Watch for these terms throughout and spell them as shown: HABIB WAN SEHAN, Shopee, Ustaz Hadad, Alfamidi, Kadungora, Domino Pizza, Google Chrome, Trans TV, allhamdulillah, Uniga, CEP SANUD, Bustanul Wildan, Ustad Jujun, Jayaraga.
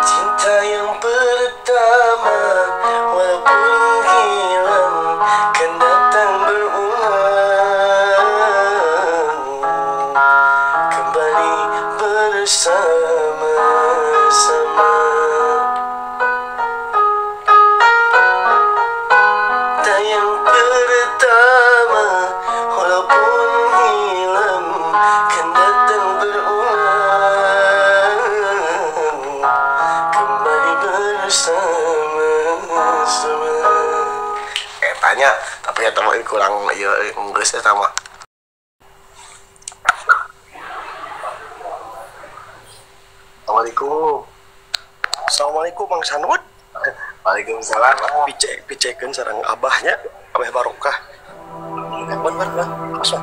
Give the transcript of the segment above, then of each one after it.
cinta yang pertama, walaupun hilang kan datang berulang, kembali bersama-sama. Tanya tapi ya teman kurang ya Inggrisnya sama. Assalamualaikum. Assalamualaikum Bang Sanud. Waalaikumsalam. Picekeun sareng abahnya, abah barokah. Bang. Masuk.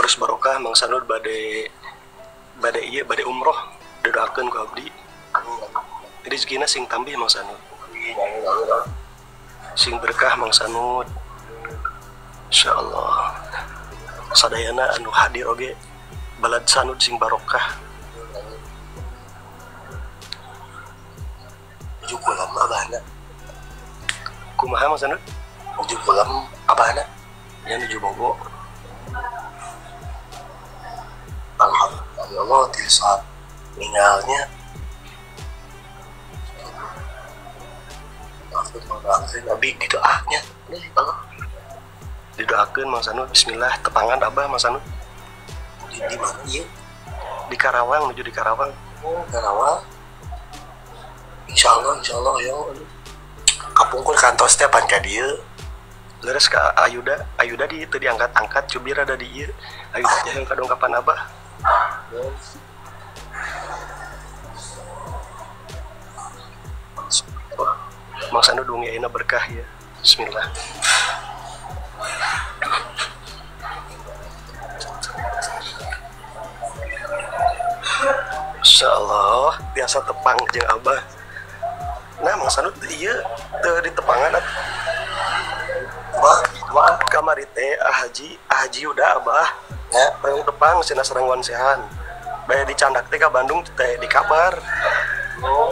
Urus barokah Mang Sanud badai umroh didoakeun ku abdi. Rezekina sing tambih Mang Sanud. Sing berkah Mang Sanud. Insyaallah. Sadayana anu hadir oge balad Sanud sing barokah. Ujuk ulam abahna. Kumaha Mang Sanud? Ujuk ulam abahna nya nuju bogo. Alhamdulillah. Ya Allah, di saat meninggalnya aku doakeun abdi didoakeun Mang Sanud. Bismillah tepangan abah Mang Sanud di mana ieu? Di Karawang, menuju di Karawang. Oh, Karawang. Insyaallah ya Allah. Kapungkur kantos teh pan ka dieu. Leres ka Ayuda di teu diangkat-angkat cubir ada di ieu. Ayuda teh yang kadongkapan abah. Mang Sanud dungi ayeuna berkah ya. Bismillah. Insyaallah biasa tepang jeung abah. Nah Mang Sanud ieu teu ditepangan atuh. Wah, kamari teh Haji udah abah. Ya, perang tepang Sina Serang Wan Sehan. Bae di Candak teh ka Bandung teh di kabar. Oh.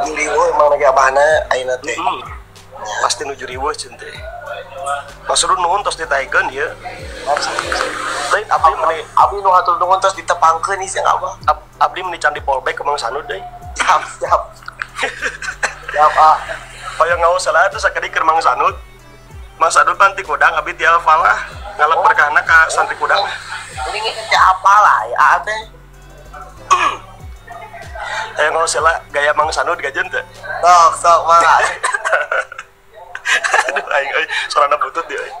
Di riweuh mah lagi abahna ayeuna teh. Pasti nuju riweuh ceun teh. Maksudna nuhun tos ditaekeun ieu. Teh abdi nu hatur nuhun tos ditepangkeun ieu abah. Abdi meni can dipolbek ka Mang Sanud deui. Siap. Siap ah. Hoyong ngaos salah terus sakadi keur Mang Sanud. Mang Sanud panti kudang abdi tial falah ngalap berkahna ka santri kudang. Jadi teh apalah ya teh. Teh ngaos salah gaya Mang Sanud gajeun teh. Sok mah. Aduh aing euy sorana butut dia euy.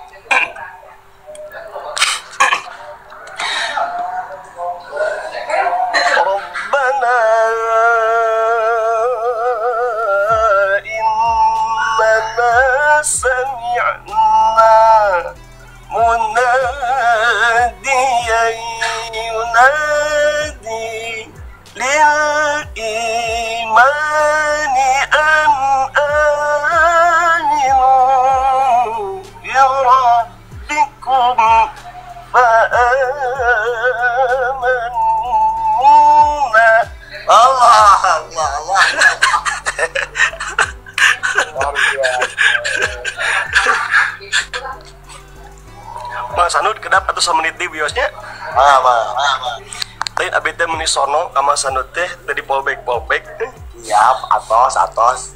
Mang Sanud kedap atau semenit di biosnya. Lain abdi teh meni sono ka Mang Sanud teh tadi polbek. Siap, atos.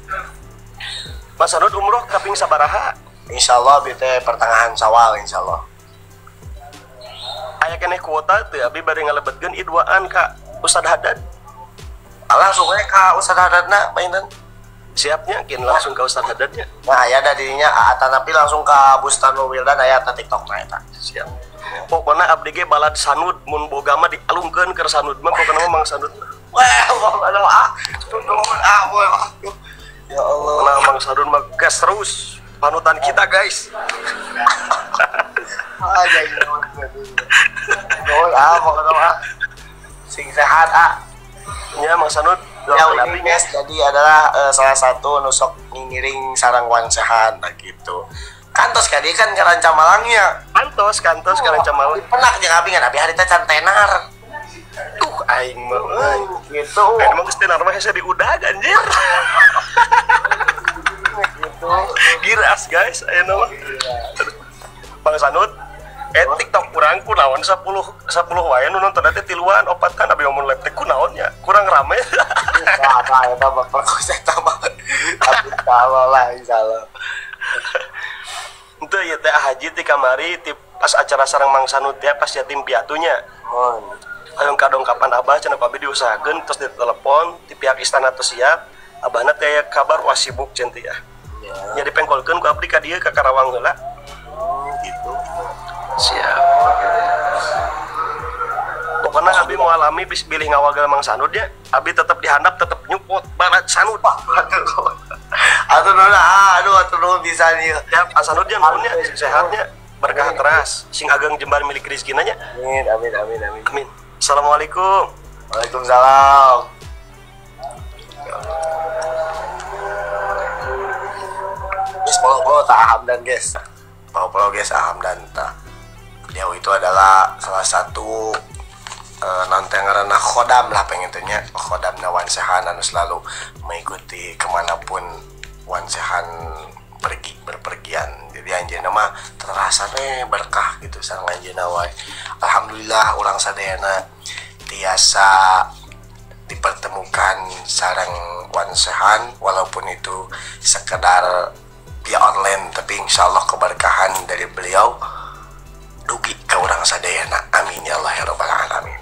Mang Sanud umroh kaping sabaraha? Insyaallah abdi teh pertengahan Sawal insyaallah. Aya keneh kuota teh abdi bari ngalebetkeun idwaan ka Ustaz Hadad. Langsung we ka Ustaz Hadadna mainan. Siapnya kin langsung ke Ustaz Hadadnya. Nah, ya ada dirinya tapi langsung ke Bustanul Wildan aya ta TikTok na eta. Siap. Pokona abdi ge balad Sanud mun boga mah dialungkeun keur Sanud mah pokona Mang Sanud. Wah, Allah ah. Tuntungan ah we. Ya Allah. Nah, Mang Sanud mah gas terus panutan kita, guys. Aja ieu. Doa pokona mah sing sehat ah. Nya Mang Sanud jauh ini guys, jadi adalah salah satu nusok ngiring sarang Wan Sehan gitu. Kantos kali kan keranca Malangnya. Kantos keranca Malang. Penak jeung abi ngan abi harita can tenar. Duh aing mah gitu. Emang geus tenar mah hese diudag anjir. Gitu. Giras guys, ayeuna mah. Bang Sanut, TikTok kurang kunaon 10 wae nu nonton teh tiluan opat kan abi omong laptop kunaonnya. Kurang rame. Eta bakal kos eta mah. Tapi kalau lah insyaallah. Itu ya teh haji ti kamari ti pas acara sarang Mang Sanut teh pas yatim piatunya. Oh. Hayang kadongkapan abah cenah abi diusahakeun terus ditelepon ti pihak istana tos siap. Abahna teh kabar wah sibuk cenah teh. Nya dipengkolkeun ku abdi ka dieu ka Karawang heula. Gitu. Siap. Pokoknya abi mau alami bis bilih ngawagel Mang Sanut ya. Abi tetep dihandap tetep nyupot barat Sanut. Aduh aduh bisa nih. Ya Pak Sanut ya maunnya sehatnya berkah teras sing ageng jembar milik rezekinanya. Amin. Assalamualaikum. Waalaikumsalam. Guys follow ta Hamdan guys. Follow guys Hamdan ta. Beliau itu adalah salah satu nanti ngarana khodam lah pengentunya khodamna Wan Sehan anu selalu mengikuti kemanapun Wan Sehan pergi berpergian jadi anjeunna mah terasa teh berkah gitu sareng anjeunna wae. Alhamdulillah urang sadayana tiasa dipertemukan sareng Wan Sehan walaupun itu sekedar via online tapi insyaallah keberkahan dari beliau dugi ka urang sadayana. Amin ya Allah ya rabbal alamin.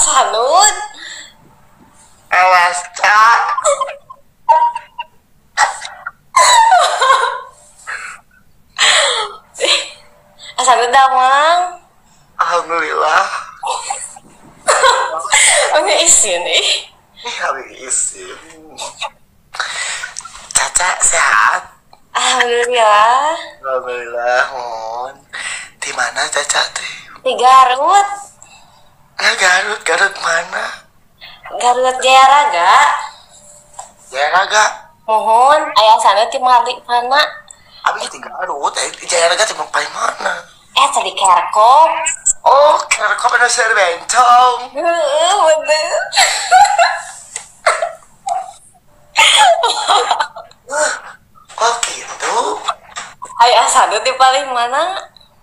Sanut. Awas cak. Sanut damang. Alhamdulillah. Oke isin nih. Habis isin. Caca sehat. Alhamdulillah. Alhamdulillah. Mon. Di mana Caca teh? Di Garut. Nah, Garut mana? Garut Jayaraga. Jayaraga. Mohon, ayah sana di mana? Abis di Garut, di Jayaraga di mana? Di Kerkop. Oh, Kerkop ada Serventong. Bener. Oh gitu. Ayah Sanut di paling mana?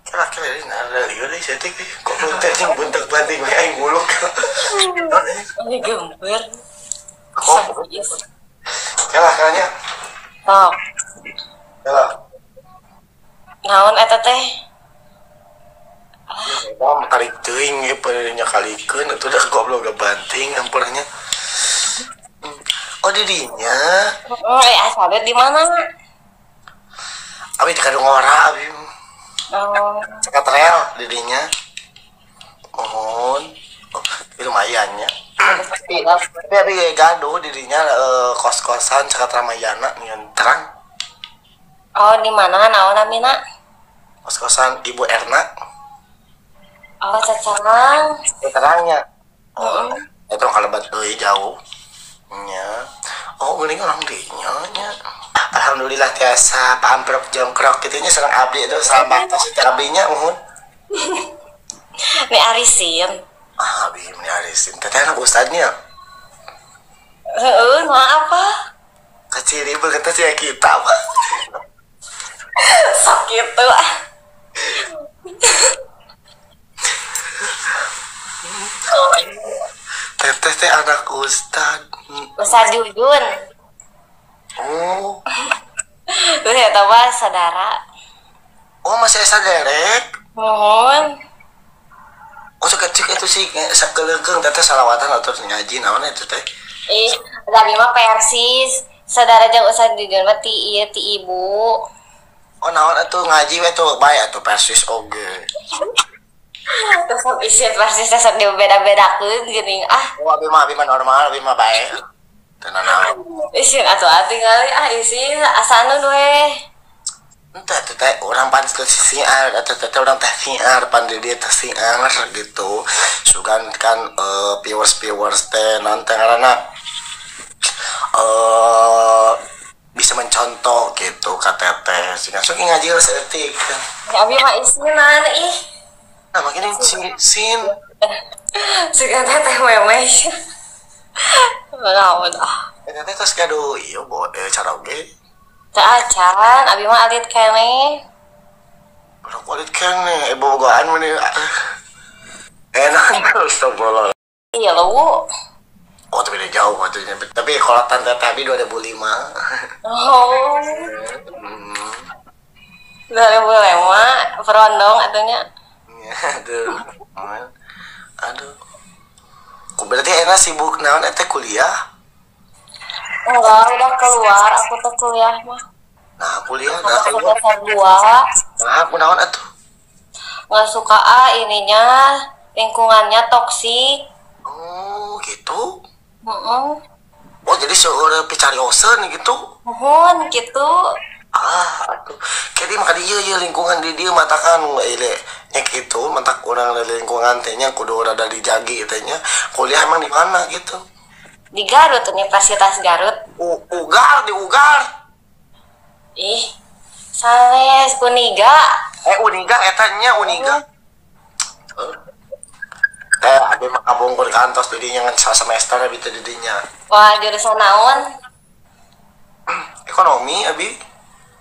Kira-kira ini ada liur nih, saya tinggi. Kok buntek sih, buntek banting kayak nguluk. Ini gember. Oh, kalah kayaknya. Oh. Kalah. Naon eta teh? Wah, kali teuing pada kalikeun atuh dah goblok banting ampernya. Oh, didinya. Oh, asalna di mana? Abi di Kadungora, abi. Oh, Cekatrel didinya. Mohon. Oh, lumayannya. Tapi gado didinya kos-kosan Cekatramayana ngan terang. Oh, di mana naon amina? Kos-kosan Ibu Erna. Oh, sekarang. Sekarangnya. Oh, itu kalau batuy jauh. Nya. Oh, mending orang dinya. Alhamdulillah tiasa pamprok jongkrok kitunya sareng abdi itu sama tos tabinya mun. Ni Arisim. Ah, bi ni Arisim. Teteh anak ustadnya. Heeh, maaf apa? Kaciri ribut kata si kita mah. Sakit tuh. Teteh teh anak Ustad Jujun. Oh. Duh eta mah saudara. Oh masih saderek. Mohon. Oh cek itu sih sakelekeung teteh salawatan atuh ngaji naon eta teh? Ih, abdi mah persis. Saudara jeung Ustad Jujun mah ti ieu ti ibu. Oh naon atuh ngaji we tuh bae atuh persis oge. Terus isi persis beda-bedakeun geuning ah. Oh abi mah normal abi mah bae. Tenang. Isin atau ati kali ah isin asanu we. Entah tuh teh orang pan ke siar atau teh orang teh siar pandai dia teh siar gitu. Sugan kan viewers teh nanti karena bisa mencontoh gitu KTT. Sehingga so ngaji harus etik. Ya abi mah isinan ih. Nah makanya isin. Sugan teh mewah. Ternyata terus gaduh, iya buat cara oke. Tak jalan, abi mah alit kene. Belum alit kene, ibu goan meni. Enak terus tak boleh. Iya loh. Oh tapi dia jauh waktunya. Tapi kalau tante tapi 2005. Oh. 2005, perondong atunya. Aduh, aduh. Berarti Ena sibuk naon teh kuliah? Enggak, udah keluar, aku tuh kuliah mah. Nah, kuliah, nah aku udah keluar. Nah, aku naon atuh? Enggak suka ininya, lingkungannya toksik. Oh, gitu. Oh, jadi seorang pecariosen gitu. Mohon gitu. Ah, aduh. Jadi maka dia lingkungan di dia matakan nya gitu, matak orang dari lingkungan tehnya kudu rada dijagi tehnya. Kuliah emang di mana gitu? Di Garut, Universitas Garut. Ugar di Ugar. Ih, sanes Uniga. Uniga etanya Uniga. Abi mah kabongkor kantos didinya ngan semester abi teh didinya. Wah, jurusan naon? Ekonomi abi.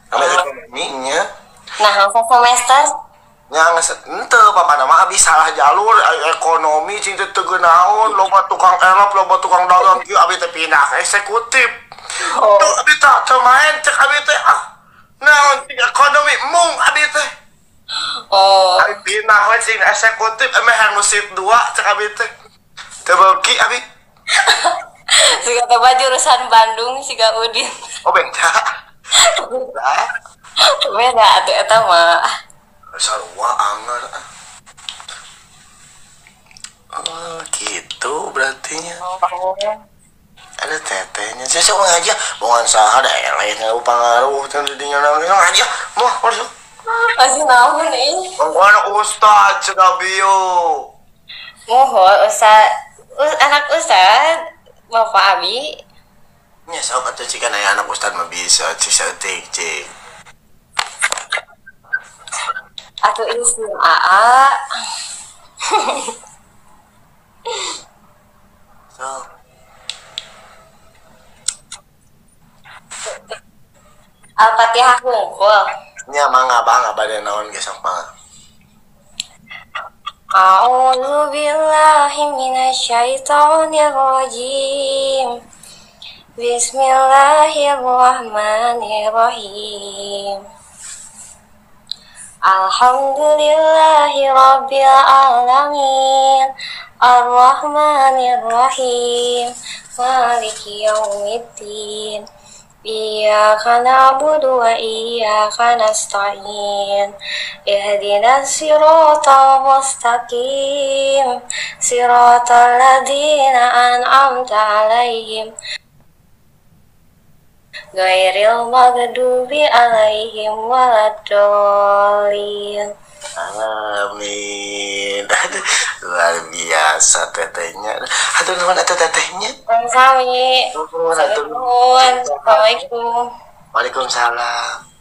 Ekonominya. Nah, hangsa semester? Yang ente, papa nama abis salah jalur ekonomi, cinta tegenaun, loba tukang elop, loba tukang dagang, yuk abis teh pindah ke eksekutif. Oh. Tuh abis tak termain, cek abis teh, ah, nah, ekonomi, mung abis teh. Oh. Abis pindah ke eksekutif, emang hangusit dua, cek abis teh. Terbagi abis. Siga teba jurusan Bandung, siga Udin. Oh, beda. Beda atuh eta mah. Sarua anger. Oh, gitu berarti nya. Ada tetenya. Sesuk aja bongan saha da elehna pangaruh teh di dinya naon aja. Moh, masuk. Masih naon ih? Bangkuan ustaz Cegabio. Mohon ustaz, anak ustaz Bapak Abi. Ya sok atuh cikan aya anak ustaz mah bisa cisetik cik. Atuh isin aa. So. Al-Fatihah hungkul. Nya mangga bangga bade naon ge sok mangga. A'udzu billahi minasyaitonir rajim. Bismillahirrahmanirrahim. Alhamdulillahirrabbilalamin. Ar-Rahmanirrahim. Maliki yaumiddin. Iyyaka na'budu wa iyyaka nasta'in. Ihdinas siratal mustaqim. Siratal ladzina an'amta 'alaihim. Gairil maghdubi alaihim waladolin. Amin. Aduh, luar biasa tetehnya. Aduh, nuhun atuh tetehnya. Sami. Assalamualaikum. Waalaikumsalam.